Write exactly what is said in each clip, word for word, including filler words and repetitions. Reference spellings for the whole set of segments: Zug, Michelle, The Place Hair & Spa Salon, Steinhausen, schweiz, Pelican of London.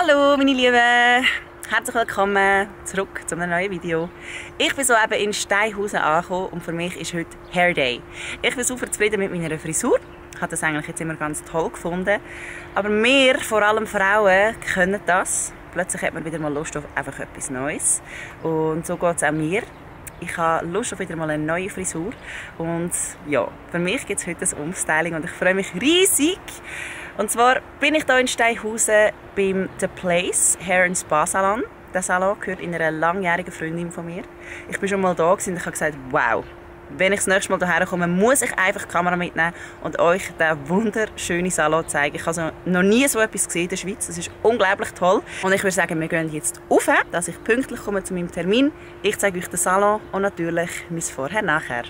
Hallo meine Lieben, herzlich willkommen zurück zu einem neuen Video. Ich bin soeben in Steinhausen angekommen und für mich ist heute Hair Day. Ich bin super zufrieden mit meiner Frisur. Ich habe das eigentlich jetzt immer ganz toll gefunden. Aber wir, vor allem Frauen, können das. Plötzlich hat man wieder mal Lust auf einfach etwas Neues. Und so geht es auch mir. Ich habe Lust auf wieder mal eine neue Frisur. Und ja, für mich gibt es heute ein Umstyling und ich freue mich riesig. Und zwar bin ich hier in Steinhausen beim The Place Hair and Spa Salon. Der Salon gehört in einer langjährigen Freundin von mir. Ich bin schon mal da und ich habe gesagt, wow, wenn ich das nächste Mal hierher komme, muss ich einfach die Kamera mitnehmen und euch diesen wunderschönen Salon zeigen. Ich habe noch nie so etwas gesehen in der Schweiz. Es ist unglaublich toll. Und ich würde sagen, wir gehen jetzt auf, dass ich pünktlich komme zu meinem Termin. Ich zeige euch den Salon und natürlich mein Vorher-Nachher.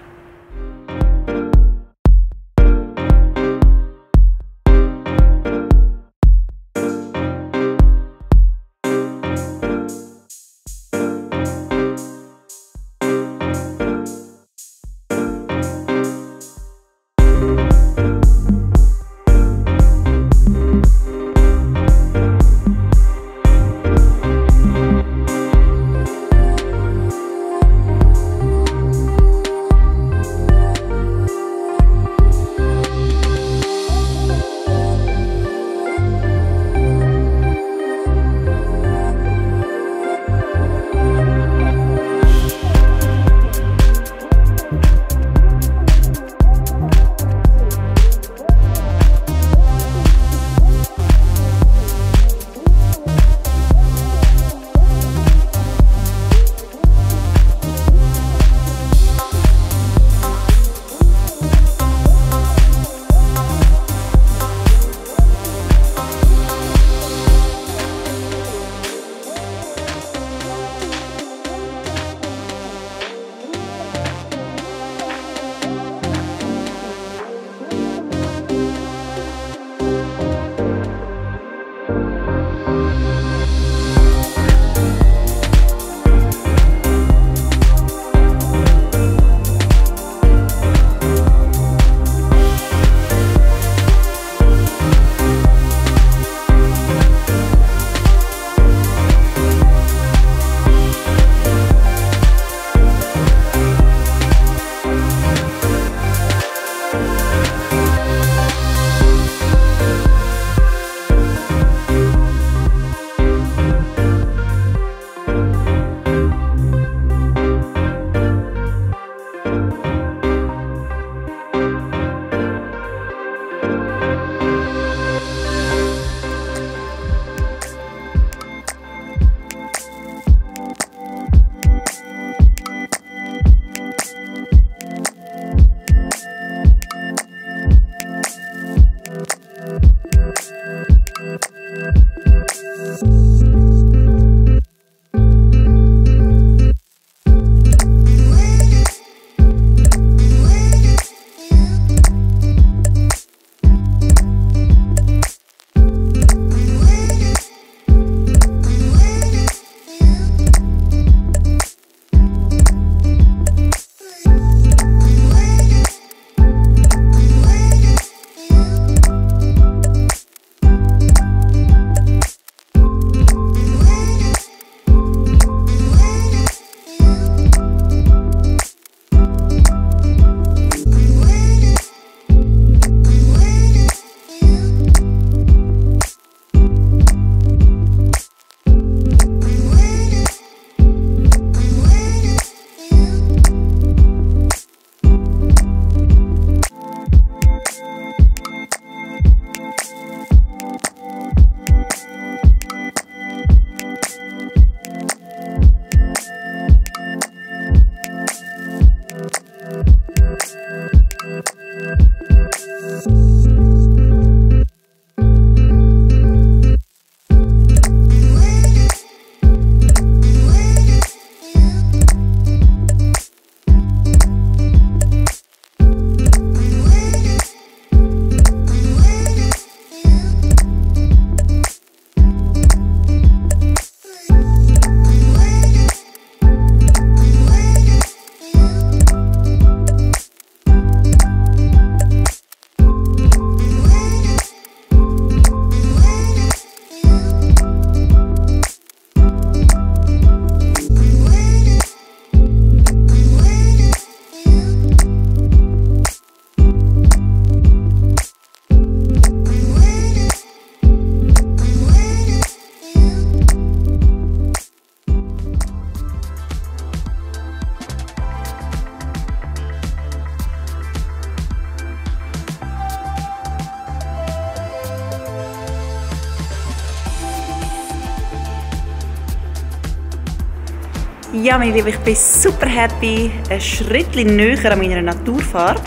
Ja, meine Liebe, ich bin super happy, ein Schrittchen näher an meiner Naturfarbe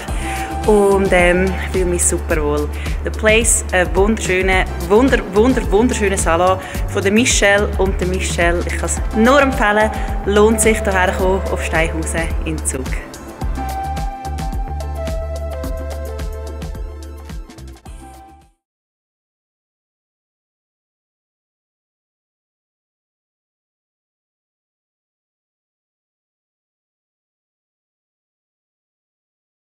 und ähm, ich fühle mich super wohl. The Place, ein wunderschöner, wunder, wunder, wunderschöner Salon von der Michelle und der Michelle. Ich kann es nur empfehlen, lohnt sich hierher zu kommen auf Steinhausen in Zug.